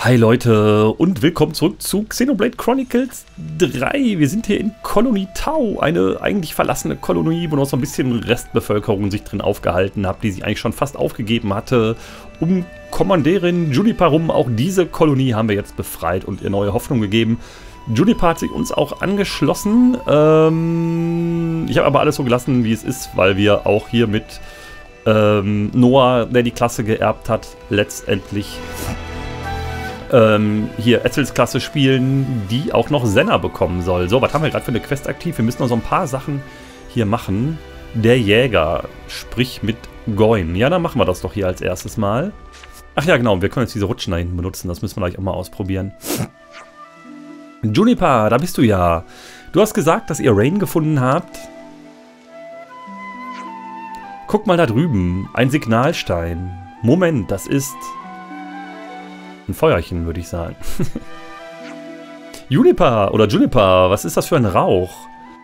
Hi Leute und willkommen zurück zu Xenoblade Chronicles 3. Wir sind hier in Kolonie Tau, eine eigentlich verlassene Kolonie, wo noch so ein bisschen Restbevölkerung sich drin aufgehalten hat, die sich eigentlich schon fast aufgegeben hatte. Um Kommandärin Juniper rum, auch diese Kolonie haben wir jetzt befreit und ihr neue Hoffnung gegeben. Juniper hat sich uns auch angeschlossen. Ich habe aber alles so gelassen, wie es ist, weil wir auch hier mit Noah, der die Klasse geerbt hat, letztendlich hier Etzelsklasse spielen, die auch noch Senna bekommen soll. So, was haben wir gerade für eine Quest aktiv? Wir müssen noch so ein paar Sachen hier machen. Der Jäger, sprich mit Goin. Ja, dann machen wir das doch hier als erstes mal. Ach ja, genau, wir können jetzt diese Rutschen da hinten benutzen. Das müssen wir gleich auch mal ausprobieren. Juniper, da bist du ja. Du hast gesagt, dass ihr Raine gefunden habt. Guck mal da drüben. Ein Signalstein. Moment, das ist ein Feuerchen, würde ich sagen. Juniper oder Juniper, was ist das für ein Rauch?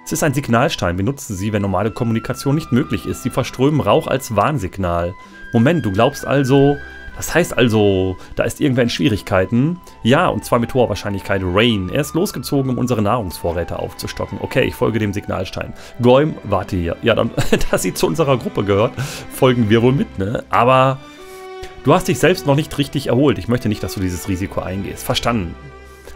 Es ist ein Signalstein. Wir nutzen sie, wenn normale Kommunikation nicht möglich ist. Sie verströmen Rauch als Warnsignal. Moment, du glaubst also... Das heißt also, da ist irgendwer in Schwierigkeiten. Ja, und zwar mit hoher Wahrscheinlichkeit Raine. Er ist losgezogen, um unsere Nahrungsvorräte aufzustocken. Okay, ich folge dem Signalstein. Goim, warte hier. Ja, dann, da sie zu unserer Gruppe gehört, folgen wir wohl mit, ne? Aber... Du hast dich selbst noch nicht richtig erholt. Ich möchte nicht, dass du dieses Risiko eingehst. Verstanden.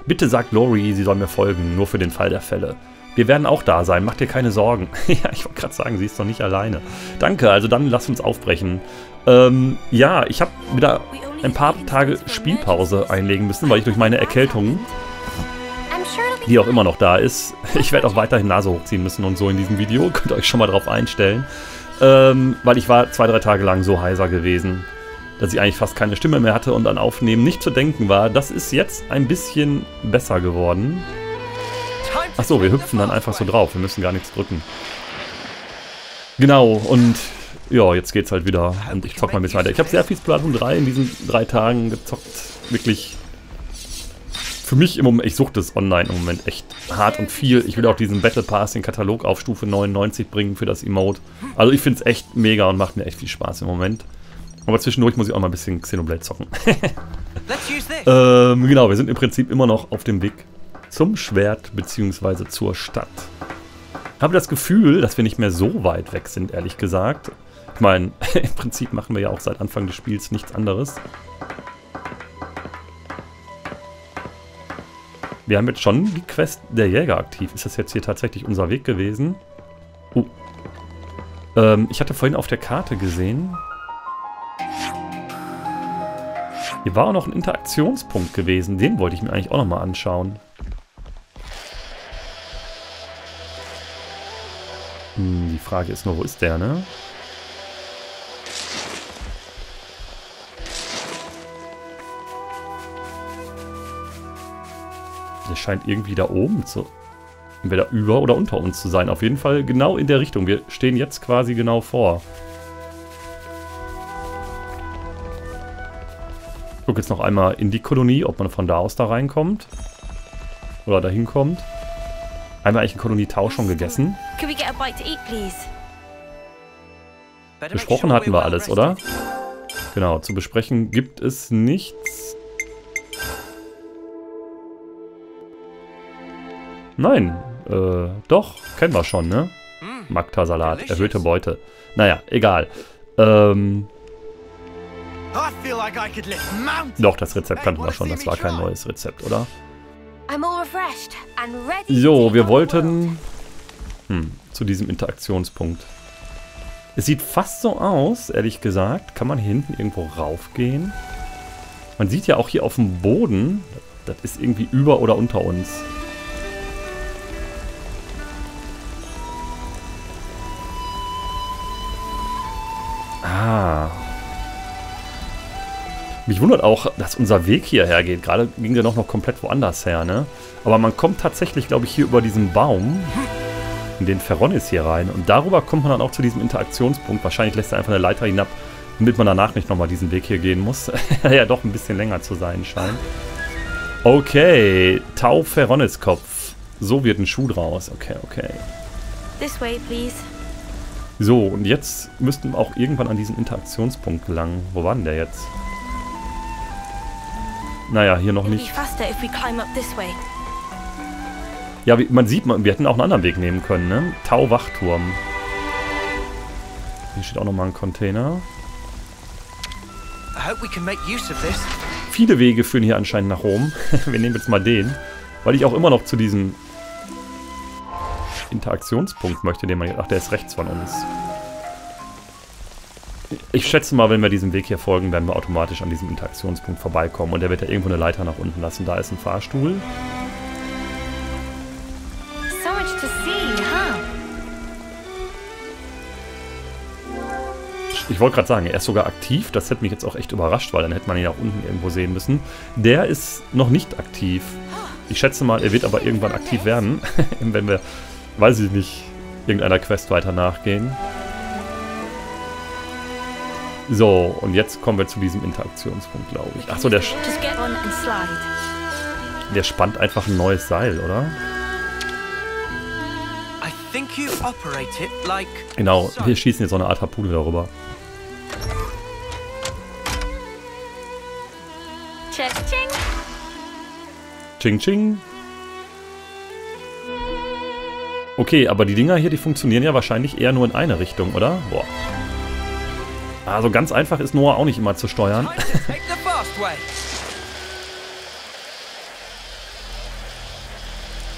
Bitte sagt Lori, sie soll mir folgen, nur für den Fall der Fälle. Wir werden auch da sein, mach dir keine Sorgen. Ja, ich wollte gerade sagen, sie ist noch nicht alleine. Danke, also dann lass uns aufbrechen. Ja, ich habe wieder ein paar Tage Spielpause einlegen müssen, weil ich durch meine Erkältung, die auch immer noch da ist, ich werde auch weiterhin Nase hochziehen müssen und so in diesem Video. Könnt ihr euch schon mal drauf einstellen. Weil ich war 2-3 Tage lang so heiser gewesen, dass ich eigentlich fast keine Stimme mehr hatte und an Aufnehmen nicht zu denken war. Das ist jetzt ein bisschen besser geworden. Achso, wir hüpfen dann einfach so drauf. Wir müssen gar nichts drücken. Genau, und ja, jetzt geht's halt wieder. Und ich zock mal ein bisschen weiter. Ich habe sehr viel Splatoon 3 in diesen 3 Tagen gezockt. Wirklich. Für mich im Moment, ich suchte es online im Moment echt hart und viel. Ich will auch diesen Battle Pass, den Katalog auf Stufe 99 bringen für das Emote. Also ich finde es echt mega und macht mir echt viel Spaß im Moment. Aber zwischendurch muss ich auch mal ein bisschen Xenoblade zocken. Genau, wir sind im Prinzip immer noch auf dem Weg zum Schwert bzw. zur Stadt. Ich habe das Gefühl, dass wir nicht mehr so weit weg sind, ehrlich gesagt. Ich meine, im Prinzip machen wir ja auch seit Anfang des Spiels nichts anderes. Wir haben jetzt schon die Quest der Jäger aktiv. Ist das jetzt hier tatsächlich unser Weg gewesen? Oh. Ich hatte vorhin auf der Karte gesehen... Hier war auch noch ein Interaktionspunkt gewesen. Den wollte ich mir eigentlich auch nochmal anschauen. Hm, die Frage ist nur, wo ist der, ne? Der scheint irgendwie da oben zu... Entweder über oder unter uns zu sein. Auf jeden Fall genau in der Richtung. Wir stehen jetzt quasi genau vor. Ich gucke jetzt noch einmal in die Kolonie, ob man von da aus da reinkommt. Oder dahin kommt. Haben wir eigentlich in Kolonie Tau schon gegessen? Besprochen hatten wir alles, oder? Genau, zu besprechen gibt es nichts. Nein, doch, kennen wir schon, ne? Magda-Salat, erhöhte Beute. Naja, egal. Doch, das Rezept kannten wir schon. Das war kein neues Rezept, oder? So, wir wollten... zu diesem Interaktionspunkt. Es sieht fast so aus, ehrlich gesagt. Kann man hier hinten irgendwo raufgehen? Man sieht ja auch hier auf dem Boden, das ist irgendwie über oder unter uns. Ah... Mich wundert auch, dass unser Weg hierher geht. Gerade ging der noch komplett woanders her, ne? Aber man kommt tatsächlich, glaube ich, hier über diesen Baum, in den Ferronis hier rein. Und darüber kommt man dann auch zu diesem Interaktionspunkt. Wahrscheinlich lässt er einfach eine Leiter hinab, damit man danach nicht nochmal diesen Weg hier gehen muss. Ja, doch ein bisschen länger zu sein scheint. Okay, Tau Ferronis-Kopf. So wird ein Schuh draus. Okay, okay. This way, please. So, und jetzt müssten wir auch irgendwann an diesen Interaktionspunkt gelangen. Wo war denn der jetzt? Naja, hier noch nicht. Ja, man sieht, wir hätten auch einen anderen Weg nehmen können, ne? Tau-Wachturm. Hier steht auch nochmal ein Container. Viele Wege führen hier anscheinend nach Rom. Wir nehmen jetzt mal den, weil ich auch immer noch zu diesem Interaktionspunkt möchte, den man... Ach, der ist rechts von uns. Ich schätze mal, wenn wir diesem Weg hier folgen, werden wir automatisch an diesem Interaktionspunkt vorbeikommen. Und der wird ja irgendwo eine Leiter nach unten lassen. Da ist ein Fahrstuhl. Ich wollte gerade sagen, er ist sogar aktiv. Das hätte mich jetzt auch echt überrascht, weil dann hätte man ihn auch unten irgendwo sehen müssen. Der ist noch nicht aktiv. Ich schätze mal, er wird aber irgendwann aktiv werden, wenn wir, weiß ich nicht, irgendeiner Quest weiter nachgehen. So, und jetzt kommen wir zu diesem Interaktionspunkt, glaube ich. Achso, der spannt einfach ein neues Seil, oder? Genau, wir schießen jetzt so eine Art Harpune darüber. Ching, ching. Okay, aber die Dinger hier, die funktionieren ja wahrscheinlich eher nur in eine Richtung, oder? Boah. Also ganz einfach ist Noah auch nicht immer zu steuern.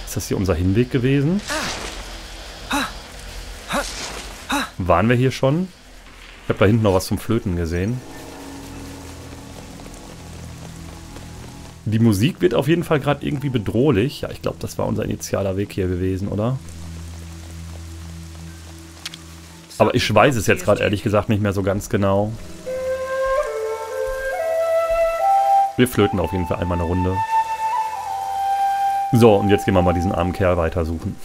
Ist das hier unser Hinweg gewesen? Waren wir hier schon? Ich habe da hinten noch was zum Flöten gesehen. Die Musik wird auf jeden Fall gerade irgendwie bedrohlich. Ja, ich glaube, das war unser initialer Weg hier gewesen, oder? Aber ich weiß es jetzt gerade ehrlich gesagt nicht mehr so ganz genau. Wir flöten auf jeden Fall einmal eine Runde. So, und jetzt gehen wir mal diesen armen Kerl weitersuchen.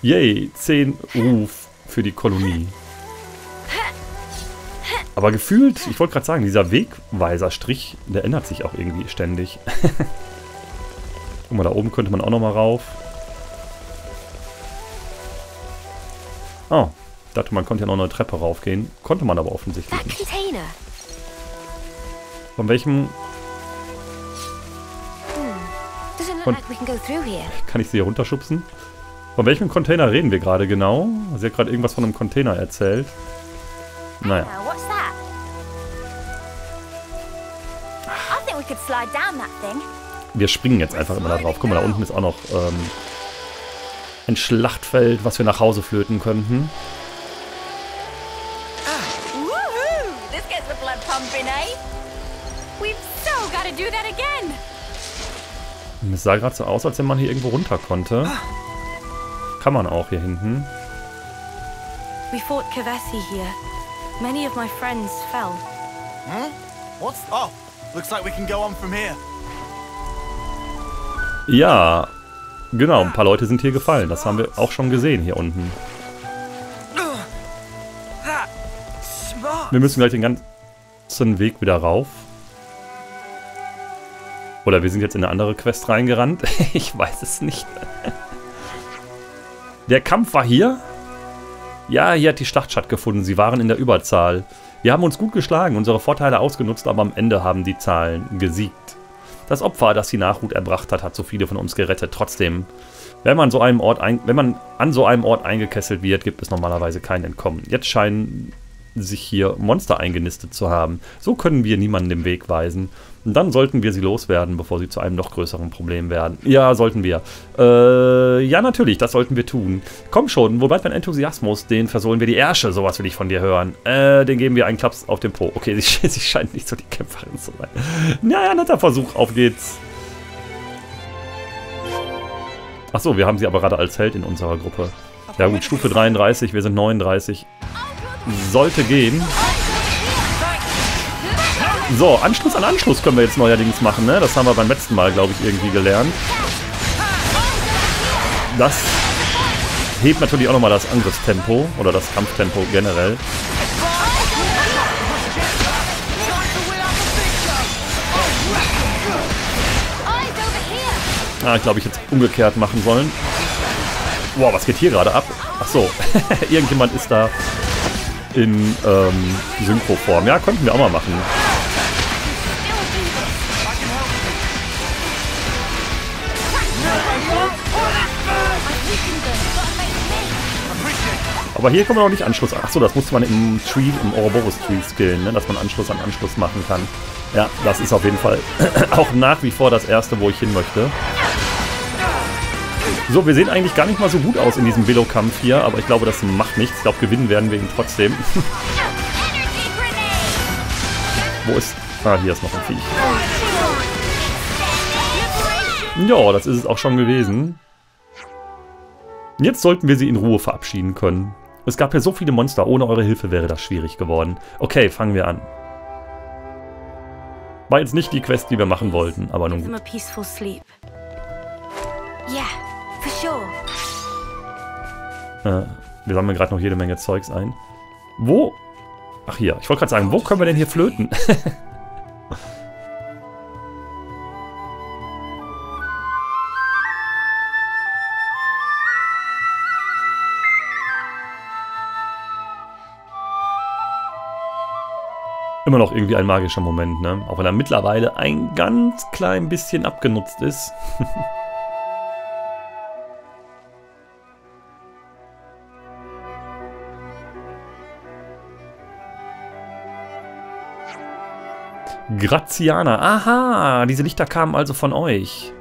Yay, 10 Ruf für die Kolonie. Aber gefühlt, ich wollte gerade sagen, dieser Wegweiserstrich, der ändert sich auch irgendwie ständig. Guck mal, da oben könnte man auch nochmal rauf. Oh, ich dachte, man konnte ja noch eine Treppe raufgehen. Konnte man aber offensichtlich nicht. Von welchem... Kann ich sie hier runterschubsen? Von welchem Container reden wir gerade genau? Sie hat gerade irgendwas von einem Container erzählt. Naja. Wir springen jetzt einfach immer da drauf. Guck mal, da unten ist auch noch... ein Schlachtfeld, was wir nach Hause flöten könnten. Es sah gerade so aus, als wenn man hier irgendwo runter konnte. Kann man auch hier hinten. Ja. Genau, ein paar Leute sind hier gefallen. Das haben wir auch schon gesehen hier unten. Wir müssen gleich den ganzen Weg wieder rauf. Oder wir sind jetzt in eine andere Quest reingerannt. Ich weiß es nicht. Der Kampf war hier? Ja, hier hat die Schlacht stattgefunden. Sie waren in der Überzahl. Wir haben uns gut geschlagen, unsere Vorteile ausgenutzt, aber am Ende haben die Zahlen gesiegt. Das Opfer, das die Nachhut erbracht hat, hat so viele von uns gerettet. Trotzdem, wenn man an so einem Ort eingekesselt wird, gibt es normalerweise kein Entkommen. Jetzt scheinen sich hier Monster eingenistet zu haben. So können wir niemanden den Weg weisen. Und dann sollten wir sie loswerden, bevor sie zu einem noch größeren Problem werden. Ja, sollten wir. Ja, natürlich, das sollten wir tun. Komm schon, wo bleibt mein Enthusiasmus? Den versohlen wir die Ärsche, sowas will ich von dir hören. Den geben wir einen Klaps auf den Po. Okay, sie scheint nicht so die Kämpferin zu sein. Naja, netter Versuch, auf geht's. Achso, wir haben sie aber gerade als Held in unserer Gruppe. Ja gut, Stufe 33, wir sind 39. Sollte gehen. So, Anschluss an Anschluss können wir jetzt neuerdings machen, ne? Das haben wir beim letzten Mal, glaube ich, irgendwie gelernt. Das hebt natürlich auch nochmal das Angriffstempo oder das Kampftempo generell. Ah, ich glaube, ich hätte es umgekehrt machen sollen. Wow, was geht hier gerade ab? Achso, irgendjemand ist da in Synchroform. Ja, könnten wir auch mal machen. Aber hier kann man auch nicht Anschluss... Achso, das musste man im Tree, im Ouroboros-Tree skillen, ne? Dass man Anschluss an Anschluss machen kann. Ja, das ist auf jeden Fall auch nach wie vor das Erste, wo ich hin möchte. So, wir sehen eigentlich gar nicht mal so gut aus in diesem Billo-Kampf hier, aber ich glaube, das macht nichts. Ich glaube, gewinnen werden wir ihn trotzdem. Wo ist... Ah, hier ist noch ein Viech. Ja, das ist es auch schon gewesen. Jetzt sollten wir sie in Ruhe verabschieden können. Es gab ja so viele Monster, ohne eure Hilfe wäre das schwierig geworden. Okay, fangen wir an. War jetzt nicht die Quest, die wir machen wollten, aber nun gut. Wir sammeln gerade noch jede Menge Zeugs ein. Wo? Ach hier, ich wollte gerade sagen, wo können wir denn hier flöten? Immer noch irgendwie ein magischer Moment, ne? Auch wenn er mittlerweile ein ganz klein bisschen abgenutzt ist. Graziana, aha, diese Lichter kamen also von euch.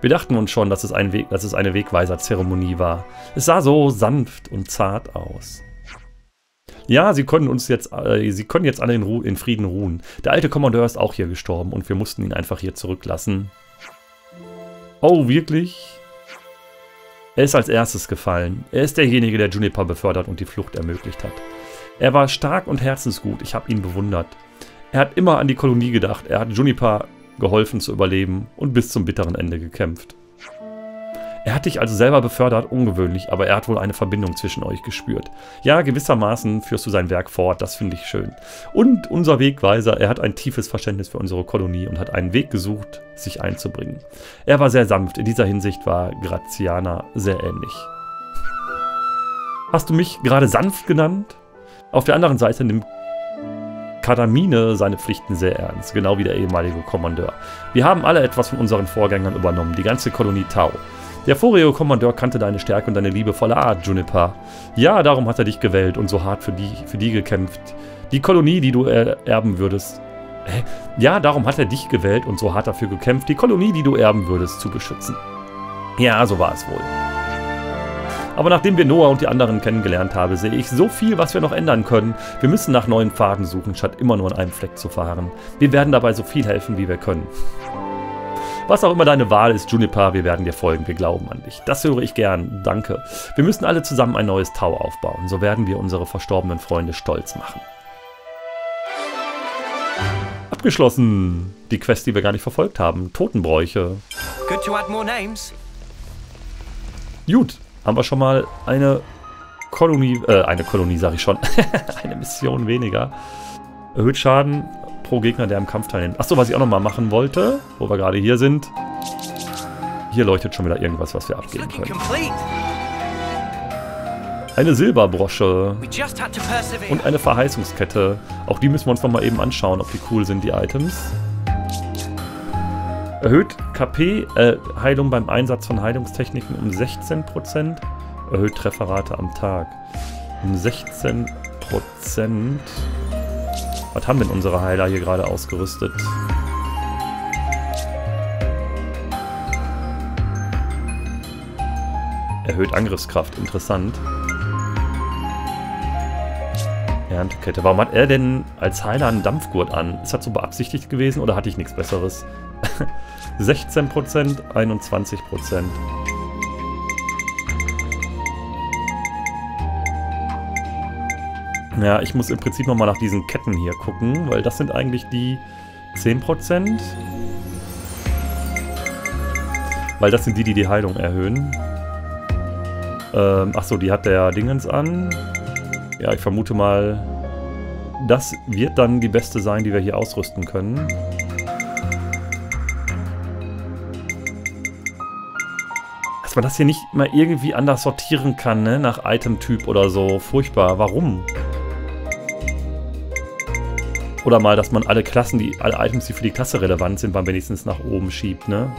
Wir dachten uns schon, dass es eine Wegweiser-Zeremonie war. Es sah so sanft und zart aus. Ja, sie können jetzt alle in Frieden ruhen. Der alte Kommandeur ist auch hier gestorben und wir mussten ihn einfach hier zurücklassen. Oh, wirklich? Er ist als erstes gefallen. Er ist derjenige, der Juniper befördert und die Flucht ermöglicht hat. Er war stark und herzensgut. Ich habe ihn bewundert. Er hat immer an die Kolonie gedacht. Er hat Juniper geholfen zu überleben und bis zum bitteren Ende gekämpft. Er hat dich also selber befördert, ungewöhnlich, aber er hat wohl eine Verbindung zwischen euch gespürt. Ja, gewissermaßen führst du sein Werk fort, das finde ich schön. Und unser Wegweiser, er hat ein tiefes Verständnis für unsere Kolonie und hat einen Weg gesucht, sich einzubringen. Er war sehr sanft, in dieser Hinsicht war Graziana sehr ähnlich. Hast du mich gerade sanft genannt? Auf der anderen Seite nimmt Kadamine seine Pflichten sehr ernst, genau wie der ehemalige Kommandeur. Wir haben alle etwas von unseren Vorgängern übernommen, die ganze Kolonie Tau. Der vorige Kommandeur kannte deine Stärke und deine liebevolle Art, Juniper. Ja, darum hat er dich gewählt und so hart für die gekämpft. Die Kolonie, die du erben würdest. Ja, darum hat er dich gewählt und so hart dafür gekämpft, die Kolonie, die du erben würdest, zu beschützen. Ja, so war es wohl. Aber nachdem wir Noah und die anderen kennengelernt haben, sehe ich so viel, was wir noch ändern können. Wir müssen nach neuen Pfaden suchen, statt immer nur an einem Fleck zu fahren. Wir werden dabei so viel helfen, wie wir können. Was auch immer deine Wahl ist, Juniper, wir werden dir folgen, wir glauben an dich. Das höre ich gern, danke. Wir müssen alle zusammen ein neues Tau aufbauen, so werden wir unsere verstorbenen Freunde stolz machen. Abgeschlossen. Die Quest, die wir gar nicht verfolgt haben, Totenbräuche. Good to add more names. Gut, haben wir schon mal eine Kolonie, sag ich schon, eine Mission weniger. Erhöht Schaden pro Gegner, der am Kampf teilnimmt. Achso, was ich auch nochmal machen wollte, wo wir gerade hier sind. Hier leuchtet schon wieder irgendwas, was wir abgeben können. Eine Silberbrosche und eine Verheißungskette. Auch die müssen wir uns nochmal eben anschauen, ob die cool sind, die Items. Erhöht KP, Heilung beim Einsatz von Heilungstechniken um 16%. Erhöht Trefferrate am Tag um 16%. Was haben denn unsere Heiler hier gerade ausgerüstet? Erhöht Angriffskraft, interessant. Erntekette. Warum hat er denn als Heiler einen Dampfgurt an? Ist das so beabsichtigt gewesen oder hatte ich nichts Besseres? 16%, 21%. Ja, ich muss im Prinzip nochmal nach diesen Ketten hier gucken, weil das sind eigentlich die 10%. Weil das sind die, die die Heilung erhöhen. Achso, die hat der Dingens an. Ja, ich vermute mal, das wird dann die beste sein, die wir hier ausrüsten können. Dass man das hier nicht mal irgendwie anders sortieren kann, ne? Nach Itemtyp oder so. Furchtbar. Warum? Oder mal, dass man alle Klassen, alle Items, die für die Klasse relevant sind, man wenigstens nach oben schiebt, ne?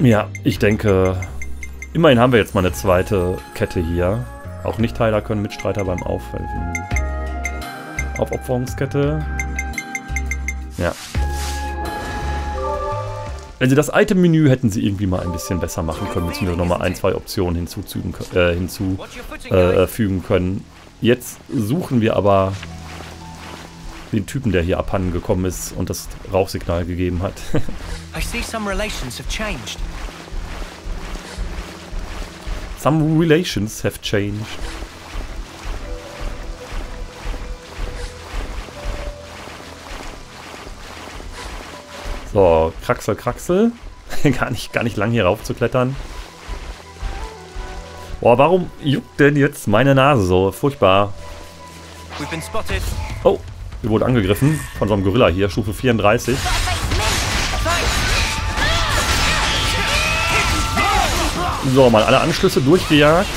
Ja, ich denke, immerhin haben wir jetzt mal eine zweite Kette hier. Auch Nichtheiler können Mitstreiter beim Aufhelfen. Aufopferungskette. Ja. Wenn sie das Item-Menü hätten sie irgendwie mal ein bisschen besser machen können, beziehungsweise nochmal ein, zwei Optionen hinzufügen können. Jetzt suchen wir aber den Typen, der hier abhanden gekommen ist und das Rauchsignal gegeben hat. Some relations have changed. So, Kraxel, Kraxel. Gar nicht lang hier rauf zu klettern. Boah, warum juckt denn jetzt meine Nase so? Furchtbar. Oh, wir wurden angegriffen von so einem Gorilla hier, Stufe 34. So, mal alle Anschlüsse durchgejagt.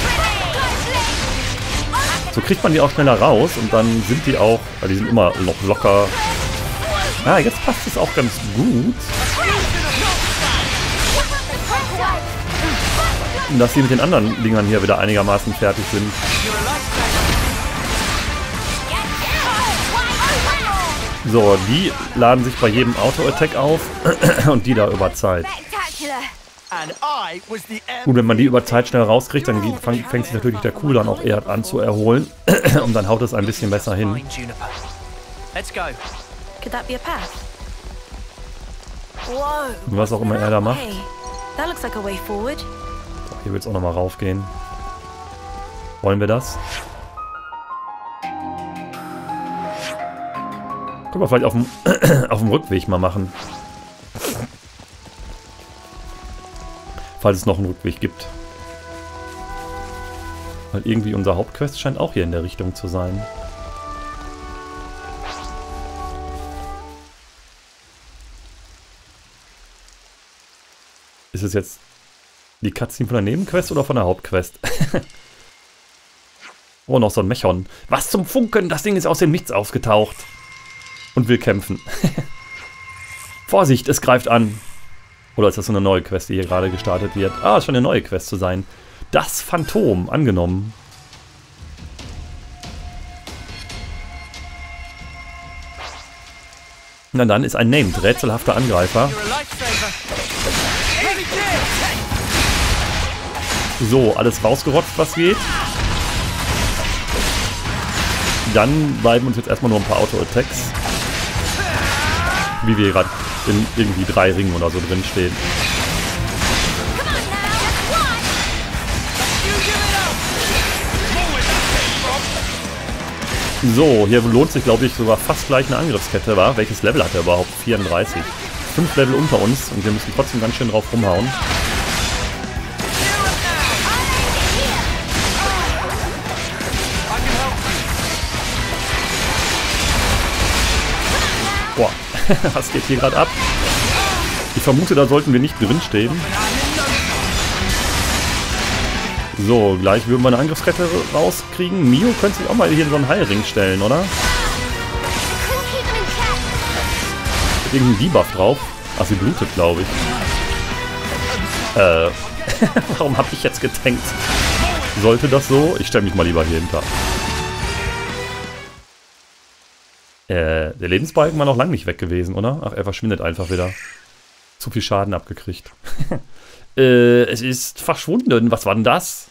So kriegt man die auch schneller raus und dann sind die auch, also die sind immer noch locker. Ah, jetzt passt es auch ganz gut. Dass sie mit den anderen Dingern hier wieder einigermaßen fertig sind. So, die laden sich bei jedem Auto-Attack auf und die da über Zeit. Gut, wenn man die über Zeit schnell rauskriegt, dann fängt sich natürlich der Cooldown auch eher an zu erholen und dann haut es ein bisschen besser hin. Was auch immer er da macht. Hier wird es auch nochmal raufgehen. Wollen wir das? Können wir vielleicht auf dem Rückweg mal machen. Falls es noch einen Rückweg gibt. Weil irgendwie unser Hauptquest scheint auch hier in der Richtung zu sein. Ist es jetzt die Cutscene von der Nebenquest oder von der Hauptquest? Oh, noch so ein Mechon. Was zum Funken? Das Ding ist aus dem Nichts aufgetaucht. Und will kämpfen. Vorsicht, es greift an. Oder ist das so eine neue Quest, die hier gerade gestartet wird? Ah, es scheint eine neue Quest zu sein. Das Phantom, angenommen. Na dann ist ein Named, rätselhafter Angreifer. So, alles rausgerotzt, was geht. Dann bleiben uns jetzt erstmal nur ein paar Auto-Attacks. Wie wir gerade in irgendwie 3 Ringen oder so drin stehen. So, hier lohnt sich, glaube ich, sogar fast gleich eine Angriffskette, war. Welches Level hat er überhaupt? 34. 5 Level unter uns und wir müssen trotzdem ganz schön drauf rumhauen. Boah, was geht hier gerade ab? Ich vermute, da sollten wir nicht drinstehen. So, gleich würden wir eine Angriffskette rauskriegen. Mio könnte sich auch mal hier in so einen Heilring stellen, oder? Irgendein Debuff drauf. Ach, sie blutet, glaube ich. Warum habe ich jetzt getankt? Sollte das so? Ich stelle mich mal lieber hier hinter. Der Lebensbalken war noch lange nicht weg gewesen, oder? Ach, er verschwindet einfach wieder. Zu viel Schaden abgekriegt. Es ist verschwunden. Was war denn das?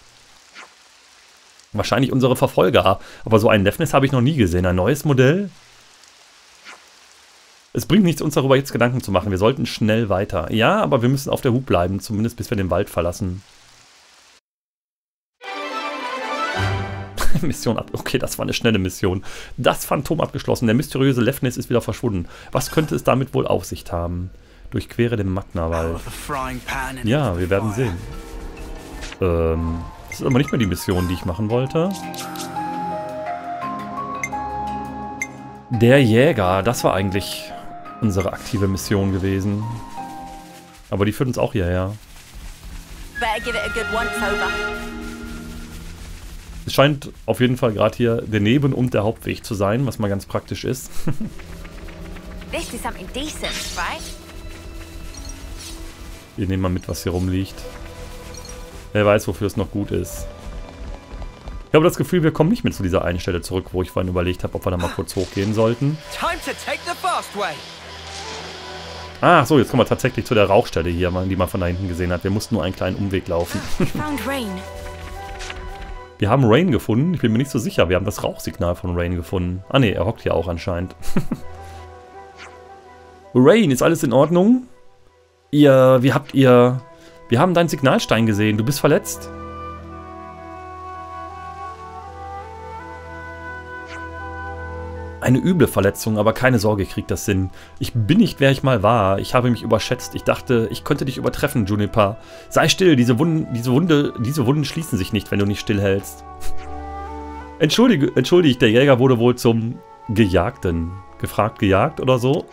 Wahrscheinlich unsere Verfolger. Aber so ein Levnis habe ich noch nie gesehen. Ein neues Modell? Es bringt nichts, uns darüber jetzt Gedanken zu machen. Wir sollten schnell weiter. Ja, aber wir müssen auf der Hut bleiben. Zumindest bis wir den Wald verlassen. Mission ab. Okay, das war eine schnelle Mission. Das Phantom abgeschlossen. Der mysteriöse Levnis ist wieder verschwunden. Was könnte es damit wohl auf sich haben? Durchquere den Magnawald. Ja, wir werden sehen. Das ist aber nicht mehr die Mission, die ich machen wollte. Der Jäger. Das war eigentlich unsere aktive Mission gewesen. Aber die führt uns auch hierher. Es scheint auf jeden Fall gerade hier der Neben- und der Hauptweg zu sein, was mal ganz praktisch ist. Ich nehme mal mit, was hier rumliegt. Wer weiß, wofür es noch gut ist. Ich habe das Gefühl, wir kommen nicht mehr zu dieser einen Stelle zurück, wo ich vorhin überlegt habe, ob wir da mal kurz hochgehen sollten. Ah, so, jetzt kommen wir tatsächlich zu der Rauchstelle hier, die man von da hinten gesehen hat. Wir mussten nur einen kleinen Umweg laufen. Wir haben Raine gefunden. Ich bin mir nicht so sicher. Wir haben das Rauchsignal von Raine gefunden. Ah ne, er hockt hier auch anscheinend. Raine, ist alles in Ordnung? Wir haben deinen Signalstein gesehen. Du bist verletzt. Eine üble Verletzung, aber keine Sorge, kriegt das Sinn. Ich bin nicht, wer ich mal war. Ich habe mich überschätzt. Ich dachte, ich könnte dich übertreffen, Juniper. Sei still, diese Wunden schließen sich nicht, wenn du nicht stillhältst. Entschuldige, der Jäger wurde wohl zum Gejagten. Gefragt, gejagt oder so.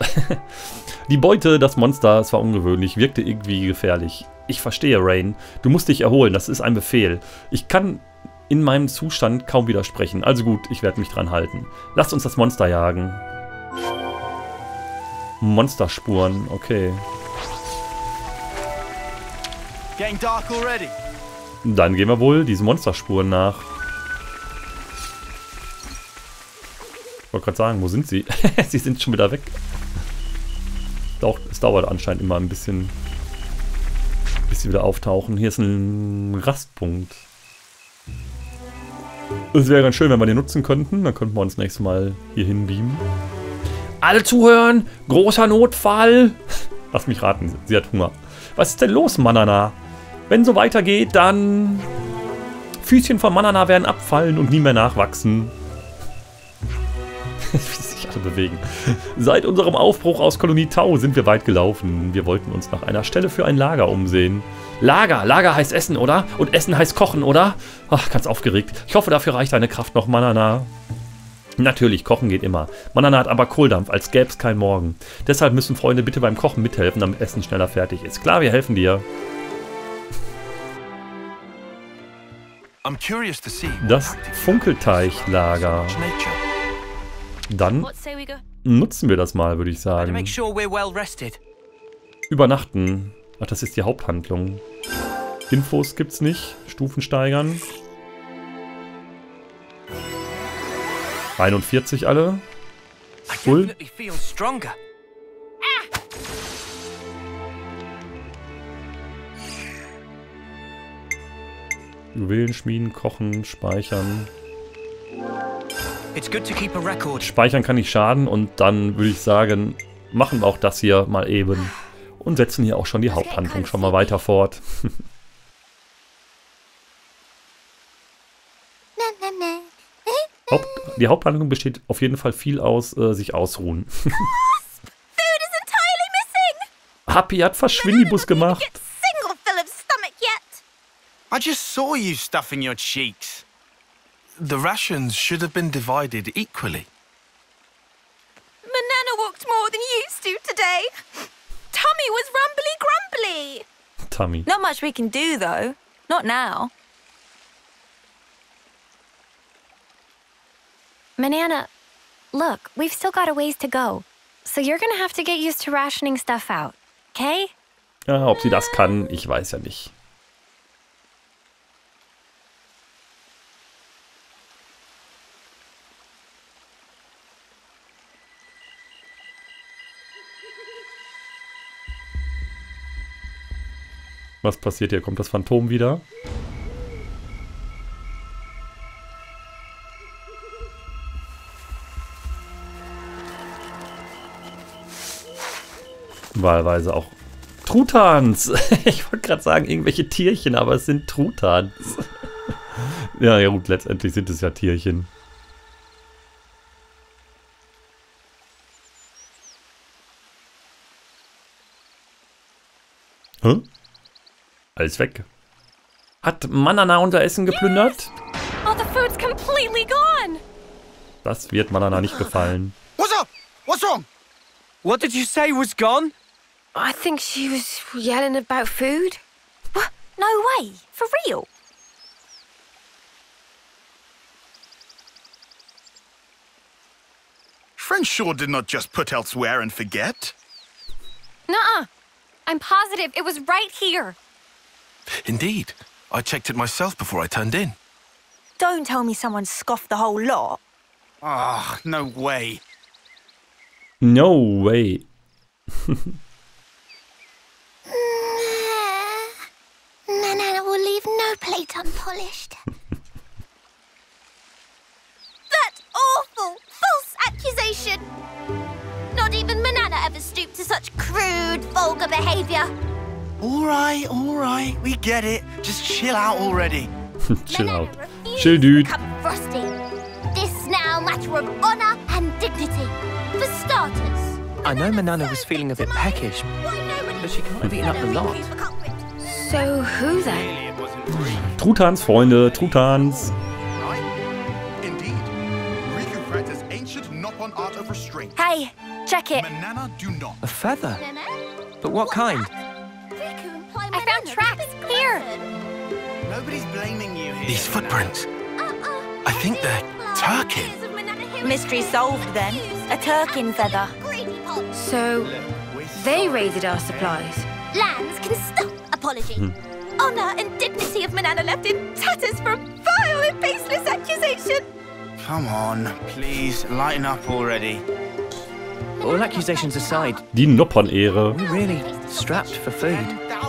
Die Beute, das Monster, es war ungewöhnlich, wirkte irgendwie gefährlich. Ich verstehe, Raine. Du musst dich erholen, das ist ein Befehl. Ich kann in meinem Zustand kaum widersprechen. Also gut, ich werde mich dran halten. Lasst uns das Monster jagen. Monsterspuren, okay. Dann gehen wir wohl diesen Monsterspuren nach. Ich wollte gerade sagen, wo sind sie? Sie sind schon wieder weg. Es dauert anscheinend immer ein bisschen, bis sie wieder auftauchen. Hier ist ein Rastpunkt. Es wäre ganz schön, wenn wir den nutzen könnten. Dann könnten wir uns nächstes Mal hier hin beamen. Alle zuhören! Großer Notfall! Lass mich raten, sie hat Hunger. Was ist denn los, Manana? Wenn so weitergeht, dann... Füßchen von Manana werden abfallen und nie mehr nachwachsen. Wie sich alle bewegen. Seit unserem Aufbruch aus Kolonie Tau sind wir weit gelaufen. Wir wollten uns nach einer Stelle für ein Lager umsehen. Lager! Lager heißt Essen, oder? Und Essen heißt Kochen, oder? Ach, ganz aufgeregt. Ich hoffe, dafür reicht deine Kraft noch, Manana. Natürlich, Kochen geht immer. Manana hat aber Kohldampf, als gäbe es keinen Morgen. Deshalb müssen Freunde bitte beim Kochen mithelfen, damit Essen schneller fertig ist. Klar, wir helfen dir. Das Funkelteich-Lager. Dann nutzen wir das mal, würde ich sagen. Übernachten. Ach, das ist die Haupthandlung. Infos gibt's nicht. Stufen steigern. 41 alle. Cool. Juwelen schmieden, kochen, speichern. Speichern kann nicht schaden und dann würde ich sagen, machen wir auch das hier mal eben und setzen hier auch schon die Haupthandlung schon mal weiter fort. Die Haupthandlung besteht auf jeden Fall viel aus sich ausruhen. Happy hat Verschwindibus gemacht. I just saw you stuffing your cheeks. The rations should have been divided equally. Manana walked more than you used to today. Tummy was rumbly grumbly. Tummy. Not much we can do though. Not now. Manana, look, we've still got a ways to go. So you're gonna have to get used to rationing stuff out, okay? Ja, ob sie das kann, ich weiß ja nicht. Was passiert hier? Kommt das Phantom wieder? Wahlweise auch Trutans! Ich wollte gerade sagen, irgendwelche Tierchen, aber es sind Trutans. Ja gut, letztendlich sind es ja Tierchen. Hä? Alles weg. Hat Manana unser Essen geplündert? Das wird Manana nicht gefallen. What's up? What's wrong? What did you say was gone? I think she was yelling about food. What? No way. For real. Friends sure did not just put elsewhere and forget. Nuh-uh. I'm positive it was right here. Indeed. I checked it myself before I turned in. Don't tell me someone scoffed the whole lot. Ah, no way. No way. Manana will leave no plate unpolished. That awful, false accusation! Not even Manana ever stooped to such crude, vulgar behaviour. All right, we get it. Just chill out already. Chill out. Chill, dude. Frosty. This now matter of honour and dignity. For starters. I know Manana was feeling a bit peckish, but she can't have eaten up a lot. So who then? Trutans, Freunde, Trutans. Hey, check it. A feather? But what kind? I found tracks here. Nobody's blaming you here. These footprints. I think they're turkin. Mystery solved then. A turkin feather. So they raided our supplies. Lands can stop. Apology. Honor and dignity of Manana left in tatters for a vile and baseless accusation. Come on, please lighten up already. All accusations aside, die Nuppern-Ehre. We're really strapped for food.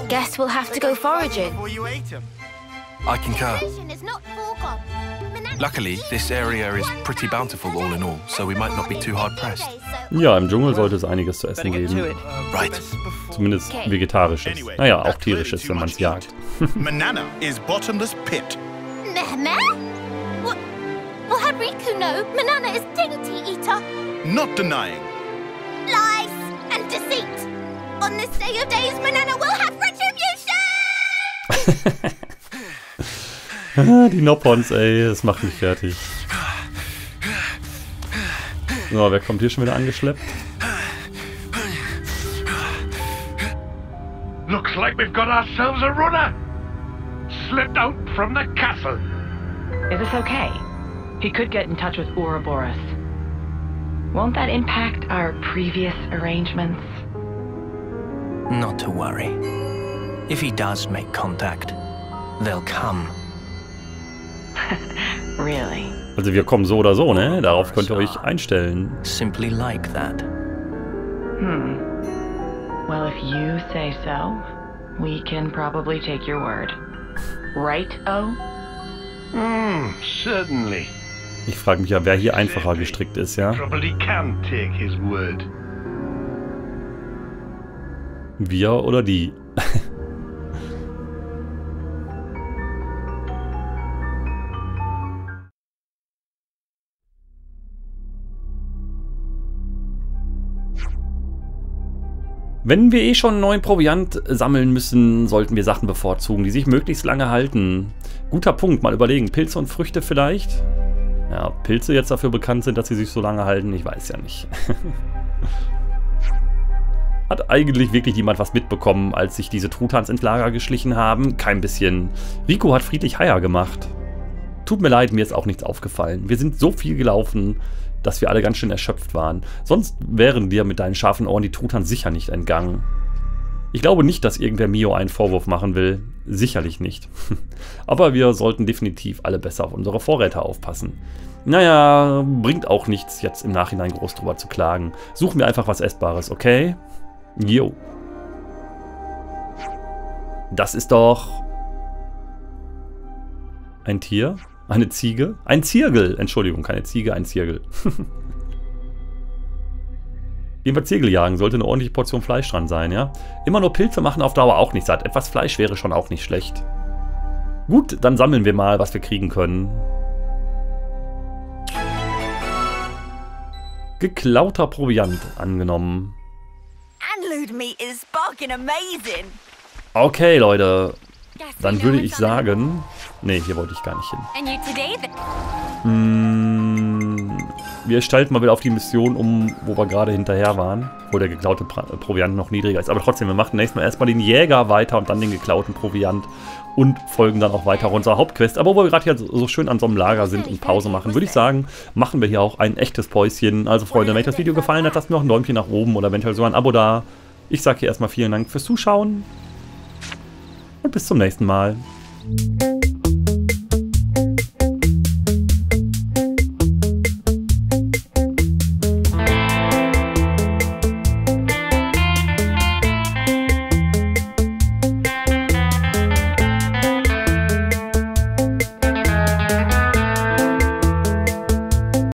Guess we'll have to go foraging. I concur. Luckily, this area is pretty bountiful all in all, so we might not be too hard pressed. Ja, im Dschungel sollte es einiges zu essen geben. Right. Zumindest vegetarisches. Naja, auch tierisches, wenn man es jagt. Manana is bottomless pit. Well, had Riku know, Manana is dignity eater. Not denying. Lies and deceit. On this day of days, Manana will have retribution. Die Noppons, ey, das macht mich fertig. So, wer kommt hier schon wieder angeschleppt? Looks like we've got ourselves a runner. Slipped out from the castle. Is this okay? He could get in touch with Ouroboros. Won't that impact our previous arrangements? Not to worry. If he does make contact, they'll come. Really? Also wir kommen so oder so, ne? Darauf könnt ihr euch einstellen. Simply like that. Well, if you say so, we can probably take your word. Right, O? Certainly. Ich frage mich ja, wer hier einfacher gestrickt ist, ja? Probably can take his word. Wir oder die? Wenn wir eh schon einen neuen Proviant sammeln müssen, sollten wir Sachen bevorzugen, die sich möglichst lange halten. Guter Punkt, mal überlegen. Pilze und Früchte vielleicht? Ja, ob Pilze jetzt dafür bekannt sind, dass sie sich so lange halten, ich weiß ja nicht. Hat eigentlich wirklich jemand was mitbekommen, als sich diese Trutans ins Lager geschlichen haben? Kein bisschen. Rico hat friedlich Haier gemacht. Tut mir leid, mir ist auch nichts aufgefallen. Wir sind so viel gelaufen, dass wir alle ganz schön erschöpft waren. Sonst wären dir mit deinen scharfen Ohren die Trutans sicher nicht entgangen. Ich glaube nicht, dass irgendwer Mio einen Vorwurf machen will. Sicherlich nicht. Aber wir sollten definitiv alle besser auf unsere Vorräte aufpassen. Naja, bringt auch nichts, jetzt im Nachhinein groß drüber zu klagen. Suchen wir einfach was Essbares, okay? Jo. Das ist doch... ein Tier? Eine Ziege? Ein Ziergel! Entschuldigung, keine Ziege, ein Ziergel. Jedenfalls Ziergel jagen, sollte eine ordentliche Portion Fleisch dran sein, ja? Immer nur Pilze machen auf Dauer auch nicht satt. Etwas Fleisch wäre schon auch nicht schlecht. Gut, dann sammeln wir mal, was wir kriegen können. Geklauter Proviant angenommen. Okay, Leute. Dann würde ich sagen... nee, hier wollte ich gar nicht hin. Wir schalten mal wieder auf die Mission um, wo wir gerade hinterher waren. Wo der geklaute Proviant noch niedriger ist. Aber trotzdem, wir machen nächstes Mal erstmal den Jäger weiter und dann den geklauten Proviant. Und folgen dann auch weiter auf unserer Hauptquest. Aber wo wir gerade hier so schön an so einem Lager sind und Pause machen, würde ich sagen, machen wir hier auch ein echtes Päuschen. Also Freunde, wenn euch das Video gefallen hat, lasst mir auch ein Däumchen nach oben oder eventuell sogar ein Abo da. Ich sage hier erstmal vielen Dank fürs Zuschauen und bis zum nächsten Mal.